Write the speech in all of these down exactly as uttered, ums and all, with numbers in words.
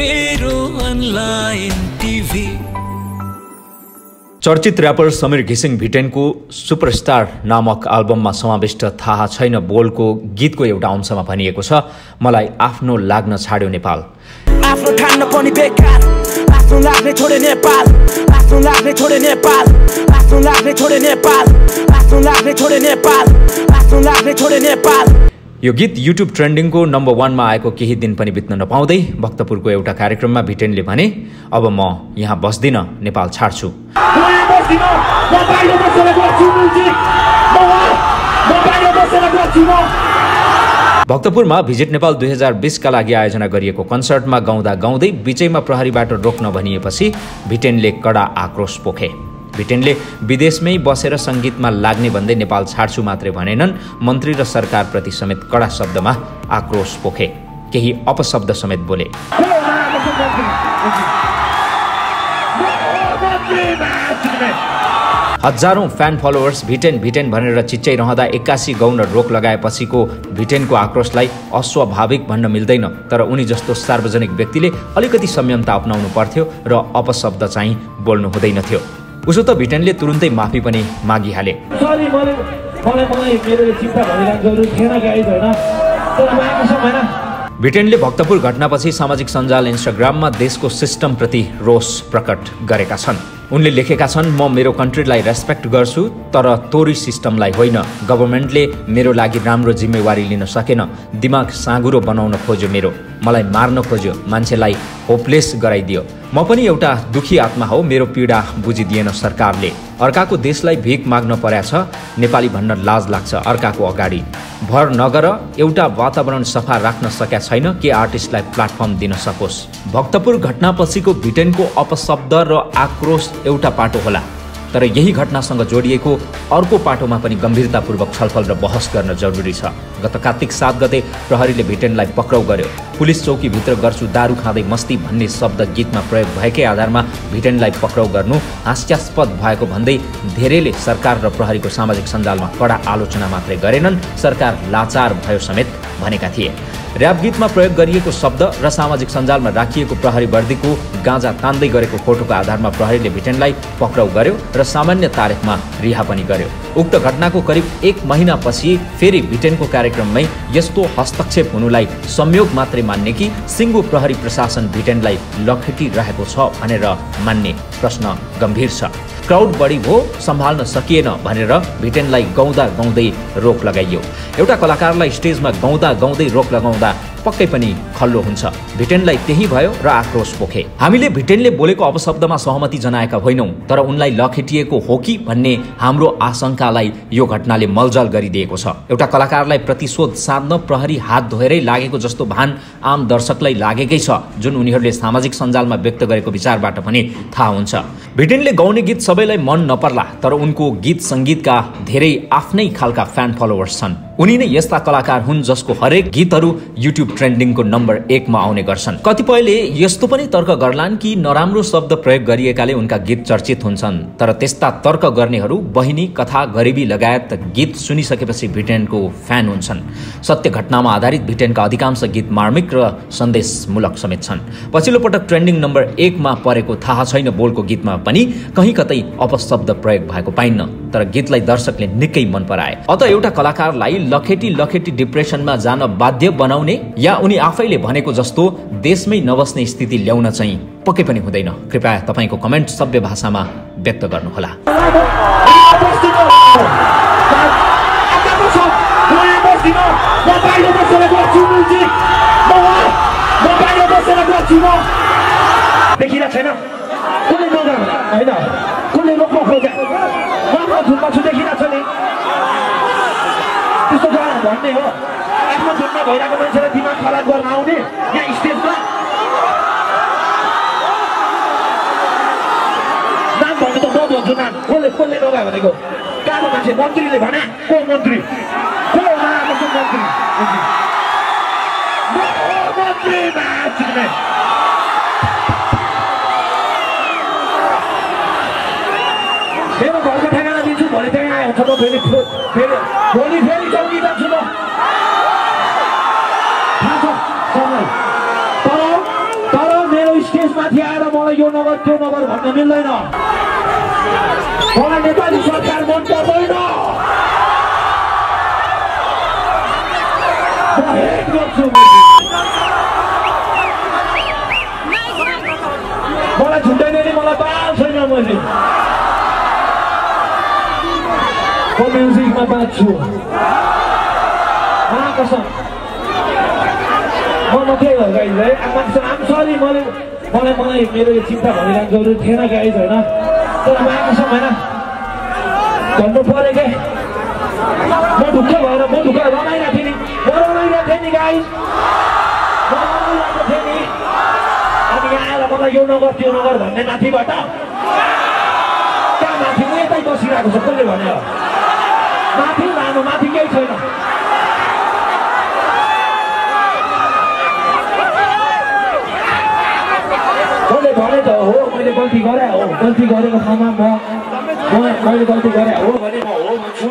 मेरो online TV. चर्चित rapper Samir घिसिङ भिटेनको सुपरस्टार नामक एल्बममा समाविष्ट थाहा छैन बोलको गीतको एउटा अंशमा भनिएको छ, मलाई आफ्नो लाग्न छाड्यो नेपाल, आफ्नो खान पनि बेकार, आफ्नो लाग्ने छोडे नेपाल, आफ्नो लाग्ने छोडे नेपाल, आफ्नो लाग्ने छोडे नेपाल, आफ्नो लाग्ने छोडे नेपाल, आफ्नो लाग्ने छोडे नेपाल। यो गीत युट्युब ट्रेन्डिङको नम्बर वानमा आएको केही दिन पनि बित्न नपाउँदै भक्तपुरको एउटा कार्यक्रममा भिटेनले भने, अब म यहाँ बस्दिनँ, नेपाल छाड्छु। भक्तपुरमा भिजिट नेपाल दुई हजार बीसका लागि आयोजना गरिएको कन्सर्टमा गाउँदा गाउँदै बिचैमा प्रहरीबाट रोक्न भनिएपछि भिटेनले कडा आक्रोश पोखे। भिटेनले विदेशमै बसेर संगीतमा लाग्ने भन्दै नेपाल छाड्छु मात्रै भनेनन्, मन्त्री र सरकारप्रति समेत कडा शब्दमा आक्रोश पोखे, केही अपशब्द समेत बोले। हजारौं फ्यान फलोवर्स भिटेन भिटेन भनेर चिच्याइरहँदा एक्कासी गाउन रोक लगाएपछिको भिटेनको आक्रोशलाई अस्वाभाविक भन्न मिल्दैन, तर उनी जस्तो सार्वजनिक व्यक्तिले अलिकति संयमता अपनाउनु पर्थ्यो र अपशब्द चाहिँ बोल्नु हुँदैन थियो। उसो त भिटेनले तुरुन्तै माफी पनि मागिहाले। भिटेनले भक्तपुर घटनापछि सामाजिक सञ्जाल इन्स्टाग्राममा देशको सिस्टमप्रति रोष प्रकट गरेका छन्। उनले लेखेका छन्, म मेरो कन्ट्रीलाई रेस्पेक्ट गर्छु तर तोरी सिस्टमलाई होइन, गभर्मेन्टले मेरो लागि राम्रो जिम्मेवारी लिन सकेन, दिमाग साँगुरो बनाउन खोज्यो, मेरो मलाई मार्न खोज्यो, मान्छेलाई होपलेस गराइदियो, म पनि एउटा दुखी आत्मा हो, मेरो पीडा बुझिदिएन सरकारले, अर्काको देशलाई भिख माग्न पर्या छ, नेपाली भन्न लाज लाग्छ, अर्काको अगाडि भर नगर, एउटा वातावरण सफा राख्न सकेका छैन के आर्टिस्टलाई प्लेटफर्म दिन सकोस्। भक्तपुर घटनापछिको भिटेनको अपशब्द र आक्रोश एउटा पाटो होला, तर यही घटनासँग जोडिएको अर्को पाटोमा पनि गम्भीरतापूर्वक छलफल र बहस गर्न जरुरी छ। गत कार्तिक सात गते प्रहरीले भिटेनलाई पक्राउ गर्यो। पुलिस चौकीभित्र गर्छु दारू खाँदै मस्ती भन्ने शब्द गीतमा प्रयोग भएकै आधारमा भिटेनलाई पक्राउ गर्नु हास्यास्पद भएको भन्दै धेरैले सरकार र प्रहरीको सामाजिक सञ्जालमा कडा आलोचना मात्रै गरेनन्, सरकार लाचार भयो समेत भनेका थिए। र्याप गीतमा प्रयोग गरिएको शब्द र सामाजिक सञ्जालमा राखिएको प्रहरी वर्दीको गाँजा तान्दै गरेको फोटोको आधारमा प्रहरीले भिटेनलाई पक्राउ गर्यो र सामान्य तारिखमा रिहा पनि गर्यो। उक्त घटनाको करिब एक महिनापछि फेरि भिटेनको कार्यक्रममै यस्तो हस्तक्षेप हुनुलाई संयोग मात्रै मान्ने कि सिङ्गो प्रहरी प्रशासन भिटेनलाई लखेटिरहेको छ भनेर मान्ने प्रश्न गम्भीर छ। क्राउड बढी भो, सम्हाल्न सकिएन भनेर भिटेनलाई गाउँदा गाउँदै रोक लगाइयो। एउटा कलाकारलाई स्टेजमा गाउँदा गाउँदै रोक लगाउँदा पक्कै पनि खल्लो हुन्छ। भिटेनलाई त्यही भयो र आक्रोश पोखे। हामीले भिटेनले बोलेको अपशब्दमा सहमति जनाएका होइनौं, तर उनलाई लखेटिएको हो कि भन्ने हाम्रो आशंकालाई यो घटनाले मलजल गरिदिएको छ। एउटा कलाकारलाई प्रतिशोध साध्न प्रहरी हात धोएरै लागेको जस्तो भान आम दर्शकलाई लागेकै छ, जुन उनीहरूले सामाजिक सञ्जालमा व्यक्त गरेको विचारबाट पनि थाहा हुन्छ। भिटेनले गाउने गीत सबैलाई मन नपर्ला, तर उनको गीत सङ्गीतका धेरै आफ्नै खालका फ्यान फलोवर्स छन्। उनी नै यस्ता कलाकार हुन् जसको हरेक गीतहरू युट्युब ट्रेन्डिङको नम्बर एकमा आउने गर्छन्। कतिपयले यस्तो पनि तर्क गर्लान् कि नराम्रो शब्द प्रयोग गरिएकाले उनका गीत चर्चित हुन्छन्, तर त्यस्ता तर्क गर्नेहरू बहिनी, कथा, गरिबी लगायत गीत सुनिसकेपछि भिटेनको फ्यान हुन्छन्। सत्य घटनामा आधारित भिटेनका अधिकांश गीत मार्मिक र सन्देशमूलक समेत छन्। पछिल्लो पटक ट्रेन्डिङ नम्बर एकमा परेको थाहा छैन बोलको गीतमा पनि कहीँ कतै अपशब्द प्रयोग भएको पाइन्न, तर गीतलाई दर्शकले निकै मन पराए। अत एउटा कलाकारलाई लखेटी लखेटी डिप्रेसनमा जान बाध्य बनाउने या उनी आफैले भनेको जस्तो देशमै नबस्ने स्थिति ल्याउन चाहिँ पक्कै पनि हुँदैन। कृपया तपाईँको कमेन्ट सभ्य भाषामा व्यक्त गर्नुहोला। भन्ने हो आफ्नो जन्म भइरहेको मान्छेलाई दिमाग खराब गर्न आउने यहाँ स्टेजमा नाम भन्नु त म भन्छु, नाम कसले कसले नभए भनेको कालो मान्छे मन्त्रीले भने, को मन्त्री, को महामन्त्री, मन्त्री नाच्ने मेरो घरको ठेगाना दिन्छु भोलि त्यहाँ आयो छ त फेरि फेरि भोलि फेरि चौकी जान्छु म थाहा छ। तर तर यो नगर त्यो नगर भन्न मिल्दैन। मलाई नेपाली सरकार मन पर्दैन, म हेट गर्छु। मलाई छुट्दैन नि, मलाई बाल छैन। मैले म म्युजिकमा बाँच्छु, मलाई कसम म मात्रै हो गाइज है। आम सरी मैले मलाई मलाई मेरो यो चिन्ता भनिरहेको जरुरी थिएन गाइज होइन, तर म कसम होइन भन्नु पऱ्यो के। म ढुक्क भएर म ढुक्क रमाइरहेको थिएँ नि, म रमाइरहेको थिएँ नि गाइज, म रमाइरहेको थिएँ नि। अनि यहाँ आएर मलाई यो नगर त्यो नगर भन्ने माथिबाट त्यहाँ माथि म यतै बसिरहेको छ। कसले भन्यो माथि लानु? माथि केही छैन। मैले भने त हो, मैले गल्ती गरे हो, गल्ती गरेको ठाउँमा म मैले गल्ती गरे हो भने म हो भन्छु।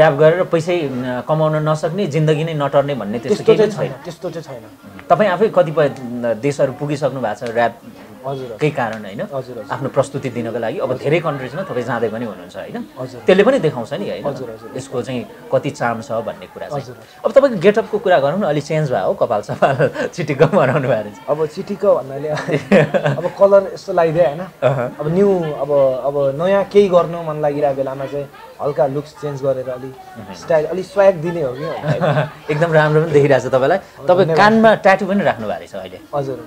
ऱ्याप गरेर पैसै कमाउन नसक्ने, जिन्दगी नै नटर्ने भन्ने त्यस्तो केही छैन, त्यस्तो चाहिँ छैन। तपाईँ आफै कतिपय देशहरू पुगिसक्नु भएको छ ऱ्याप केही कारण होइन, आफ्नो प्रस्तुति दिनको लागि। अब धेरै कन्ट्रिजमा तपाईँ जाँदै पनि हुनुहुन्छ होइन, त्यसले पनि देखाउँछ नि होइन यसको चाहिँ कति चाम छ भन्ने कुरा चाहिँ। अब तपाईँको गेटअपको कुरा गरौँ न, अलिक चेन्ज भयो हो, कपाल सपाल चिटिक्क बनाउनु भएको। अब चिटिक्क भन्नाले अब कलर यस्तो लगाइदिए होइन, अब न्यू अब अब नयाँ केही गर्नु मन लागिरहेको बेलामा चाहिँ हल्का लुक्स चेन्ज गरेर अलिक स्टाइल अलिक स्वाग दिने हो कि। एकदम राम्रो पनि देखिरहेको छ तपाईँलाई। तपाईँ कानमा ट्याटु पनि राख्नु भएको छ अहिले? हजुर।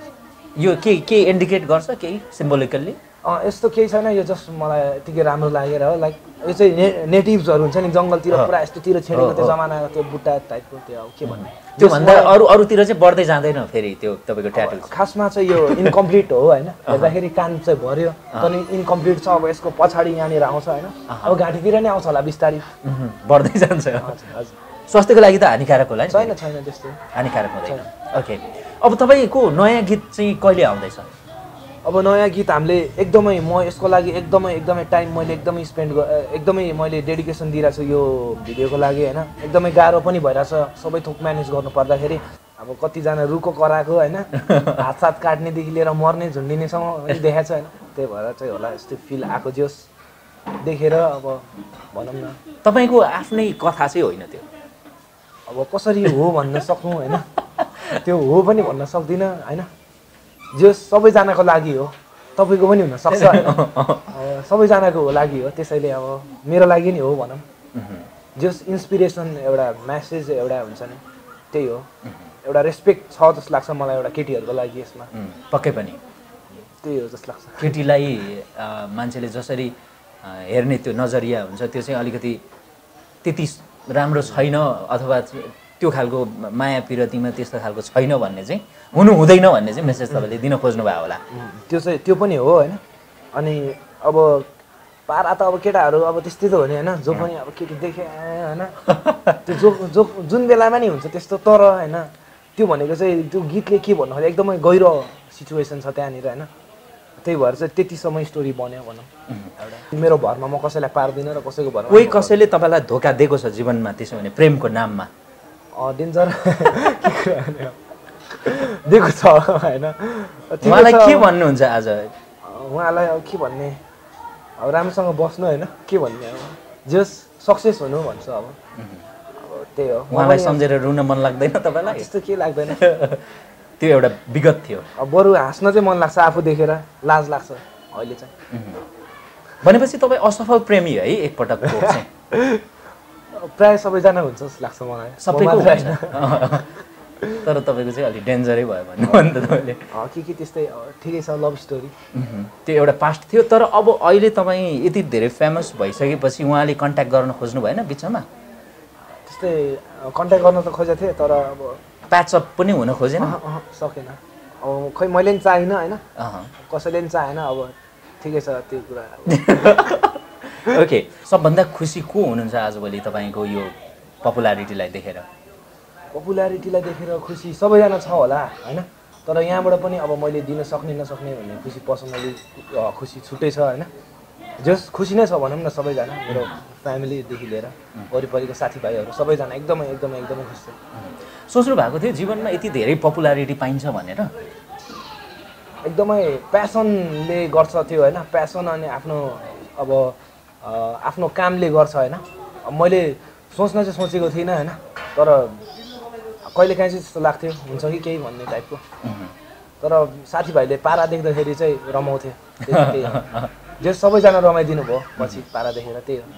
यो के के इन्डिकेट गर्छ? केही सिम्बोलिकल्ली यस्तो केही छैन, यो जस्ट मलाई यतिकै राम्रो लागेर हो। लाइक यो चाहिँ ने नेटिभ्सहरू हुन्छ नि जङ्गलतिर पुरा यस्तोतिर छेडेको त्यो जमानाको त्यो बुट्टा टाइपको त्यो के भन्ने, त्योभन्दा अरू अरूतिर चाहिँ बढ्दै जाँदैन फेरि त्यो तपाईँको ट्याटो। खासमा चाहिँ यो इन्कम्प्लिट हो होइन, हेर्दाखेरि कान चाहिँ भर्यो तर इन्कम्प्लिट छ। अब यसको पछाडि यहाँनिर आउँछ होइन, अब घाँटीतिर नै आउँछ होला, बिस्तारै बढ्दै जान्छ। स्वास्थ्यको लागि त हानिकारक होला नि? छैन छैन, त्यस्तो हानिकारक हुँदैन। ओके, अब तपाईँको नयाँ गीत चाहिँ कहिले आउँदैछ? अब नयाँ गीत हामीले एकदमै म यसको लागि एकदमै एकदमै टाइम मैले एकदमै स्पेन्ड एकदमै मैले डेडिकेसन दिइरहेको छु यो भिडियोको लागि होइन। एकदमै गाह्रो पनि भइरहेछ सबै थोक म्यानेज गर्नु पर्दाखेरि। अब कतिजना रुको कराएको होइन, हात साथ काट्नेदेखि लिएर मर्ने झुन्डिनेसम्म पनि देखाएको छ होइन। त्यही भएर चाहिँ होला यस्तो फिल आएको जोस् देखेर। अब भनौँ न तपाईँको आफ्नै कथा चाहिँ होइन त्यो, अब कसरी हो भन्न सक्नु होइन, त्यो हो पनि भन्न सक्दिनँ होइन। जो सबैजनाको लागि हो, तपाईँको पनि हुनसक्छ होइन, सबैजनाको लागि हो। त्यसैले अब मेरो लागि नि हो भनौँ। जस इन्सपिरेसन एउटा म्यासेज एउटा हुन्छ नि, त्यही हो। एउटा रेस्पेक्ट छ जस्तो लाग्छ मलाई एउटा केटीहरूको लागि यसमा। पक्कै पनि त्यही हो जस्तो लाग्छ। केटीलाई मान्छेले जसरी हेर्ने त्यो नजरिया हुन्छ त्यो चाहिँ अलिकति त्यति राम्रो छैन, अथवा त्यो खालको माया पिरतीमा त्यस्तो खालको छैन भन्ने चाहिँ हुनु हुँदैन भन्ने चाहिँ मेसेज तपाईँले दिन खोज्नुभयो होला। त्यो चाहिँ त्यो पनि हो होइन। अनि अब पारा त अब केटाहरू अब त्यस्तै त हो नि होइन, जो पनि अब केटी देखे होइन त्यो जो जो जुन बेलामा नि हुन्छ त्यस्तो। तर होइन त्यो भनेको चाहिँ त्यो गीतले के भन्नु खोज्यो, एकदमै गहिरो सिचुएसन छ त्यहाँनिर होइन। त्यही भएर चाहिँ त्यतिसम्म स्टोरी बन्यो भनौँ। एउटा मेरो भरमा म कसैलाई पार्दिनँ र कसैको भरमा कोही कसैले तपाईँलाई धोका दिएको छ जीवनमा, त्यसो भने प्रेमको नाममा डेन्जर के कुरा दिएको छ होइन। उहाँलाई के भन्नुहुन्छ आज? उहाँलाई अब के भन्ने, अब राम्रोसँग बस्नु होइन, के भन्ने, अब जस सक्सेस हुनु भन्छु। अब त्यही हो, उहाँलाई सम्झेर रुन मन लाग्दैन तपाईँलाई? त्यस्तो के लाग्दैन, त्यो एउटा विगत थियो। अब बरु हाँस्न चाहिँ मन लाग्छ, आफू देखेर लाज लाग्छ अहिले चाहिँ। भनेपछि तपाईँ असफल प्रेमी है एकपटक? प्रायः सबैजना हुन्छ जस्तो लाग्छ मलाई, सबैको होइन। तर तपाईँको चाहिँ अलिक डेन्जरै भयो भन्नु अन्त तपाईँले के के त्यस्तै ठिकै छ। लभ स्टोरी त्यो एउटा पास्ट थियो, तर अब अहिले तपाईँ यति धेरै फेमस भइसकेपछि उहाँले कन्ट्याक्ट गर्न खोज्नु भएन बिचमा? त्यस्तै कन्ट्याक्ट गर्न त खोजेको थिएँ, तर अब प्याचअप पनि हुन खोजेन, सकेन। अब खै मैले पनि चाहिनँ होइन, कसैले पनि चाहेन। अब ठिकै छ त्यो कुरा। ओके, सबभन्दा खुसी को हुनुहुन्छ आजभोलि तपाईँको यो पपुलारिटीलाई देखेर? पपुलारिटीलाई देखेर खुसी सबैजना छ होला होइन, तर यहाँबाट पनि अब मैले दिन सक्ने नसक्ने भन्ने खुसी पर्सनली खुसी छुट्टै छ होइन। जस खुसी नै छ भनौं न सबैजना, मेरो फ्यामिलीदेखि लिएर वरिपरिको साथीभाइहरू सबैजना एकदमै एकदमै एकदमै खुसी छ। सोच्नु भएको थियो जीवनमा यति धेरै पपुलारिटी पाइन्छ भनेर? एकदमै प्यासनले गर्छ त्यो हैन, प्यासन अनि आफ्नो अब आफ्नो कामले गर्छ हैन। मैले सोच्न चाहिँ सोचेको थिइनँ हैन, तर कहिले काहीँ जस्तो लाग्थ्यो हुन्छ कि केही भन्ने टाइपको, तर साथीभाइले पारा देख्दाखेरि चाहिँ रमाउँथे। जे सबैजना रमाइदिनु भयो पछि पारा देखेर, त्यही हो।